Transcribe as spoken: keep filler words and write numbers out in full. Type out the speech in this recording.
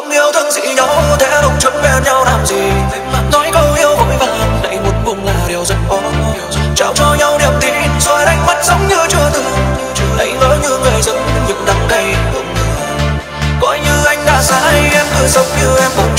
Không yêu thương gì nhau, thế đồng chấm bên nhau làm gì? Nói câu yêu vội vàng, này một vùng là điều rất khó. Trao cho nhau niềm tin, rồi đánh mất giống như chưa từng. Đánh lỡ như người dưng, những đắng cay. Coi như anh đã sai, em cứ sống như em.